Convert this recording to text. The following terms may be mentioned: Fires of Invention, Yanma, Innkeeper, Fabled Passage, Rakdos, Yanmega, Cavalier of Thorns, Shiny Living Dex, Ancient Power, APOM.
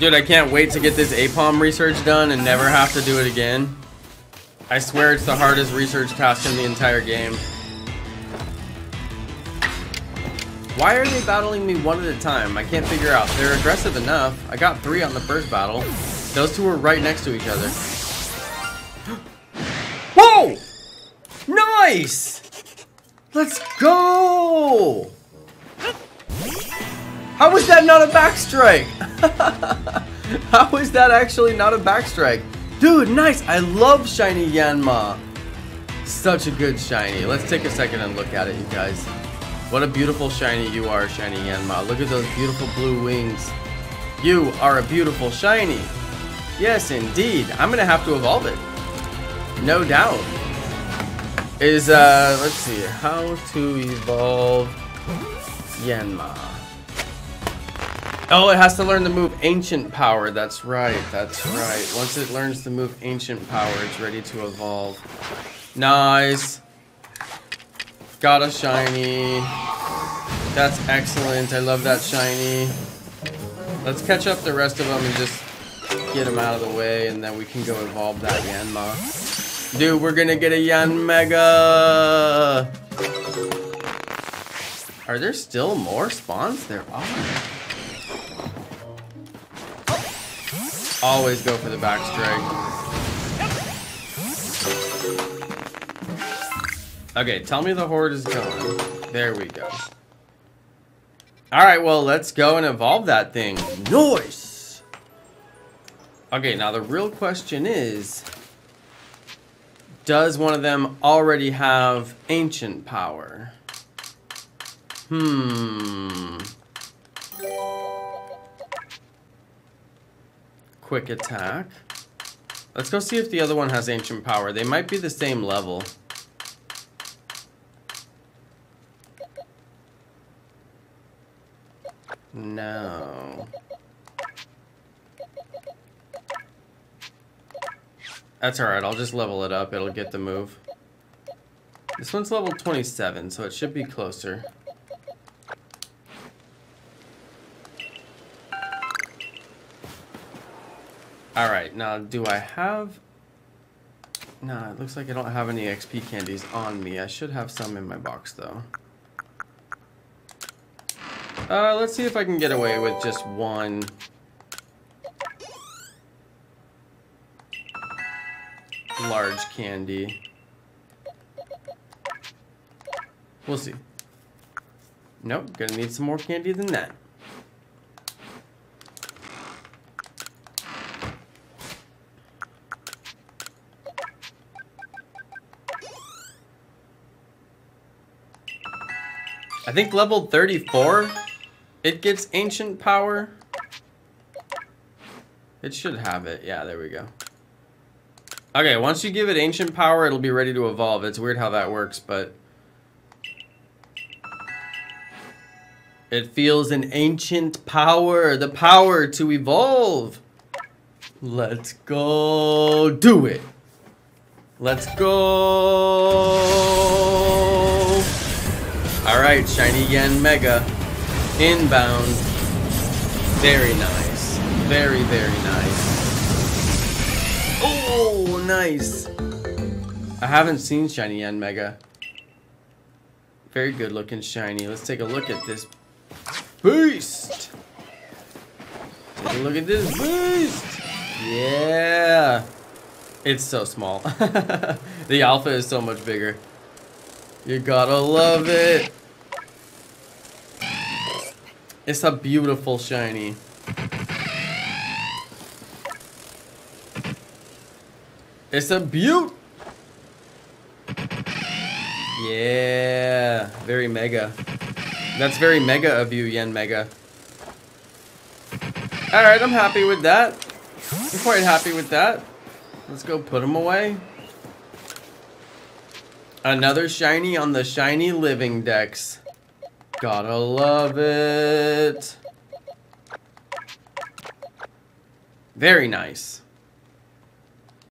Dude, I can't wait to get this APOM research done and never have to do it again. I swear it's the hardest research task in the entire game. Why are they battling me one at a time? I can't figure out. They're aggressive enough. I got 3 on the first battle. Those two were right next to each other. Whoa! Nice! Let's go! How was that not a backstrike? How was that actually not a backstrike? Dude, nice! I love shiny Yanma. Such a good shiny. Let's take a second and look at it, you guys. What a beautiful shiny you are, shiny Yanma. Look at those beautiful blue wings. You are a beautiful shiny. Yes, indeed. I'm gonna have to evolve it. No doubt. Is let's see, how to evolve Yanma. Oh, it has to learn the move Ancient Power. That's right, that's right. Once it learns the move Ancient Power, it's ready to evolve. Nice. Got a shiny. That's excellent. I love that shiny. Let's catch up the rest of them and just get them out of the way, and then we can go evolve that Yanma. Dude, we're gonna get a Yanmega. Are there still more spawns? There are. Always go for the back strike. Okay, tell me the horde is gone. There we go. Alright, well, let's go and evolve that thing. Nice! Okay, now the real question is, does one of them already have Ancient Power? Quick attack. Let's go see if the other one has Ancient Power. They might be the same level. No. That's alright, I'll just level it up. It'll get the move. This one's level 27, so it should be closer. Alright, now do I have... No, it looks like I don't have any XP candies on me. I should have some in my box, though. Let's see if I can get away with just one. Large candy. We'll see. Nope, gonna need some more candy than that. I think level 34, it gets Ancient Power. It should have it. Yeah, there we go. Okay, once you give it Ancient Power, it'll be ready to evolve. It's weird how that works, but... it feels an Ancient Power. The power to evolve. Let's go do it. Let's go. Alright, shiny Yanmega. Inbound. Very nice. Very, very nice. Oh, nice. I haven't seen shiny Yanmega. Very good looking shiny. Let's take a look at this beast. Take a look at this beast. Yeah. It's so small. The alpha is so much bigger. You gotta love it. It's a beautiful shiny. It's a beaut. Yeah, very mega. That's very mega of you, Yanmega. All right, I'm happy with that. I'm quite happy with that. Let's go put him away. Another shiny on the shiny living decks. Gotta love it. Very nice.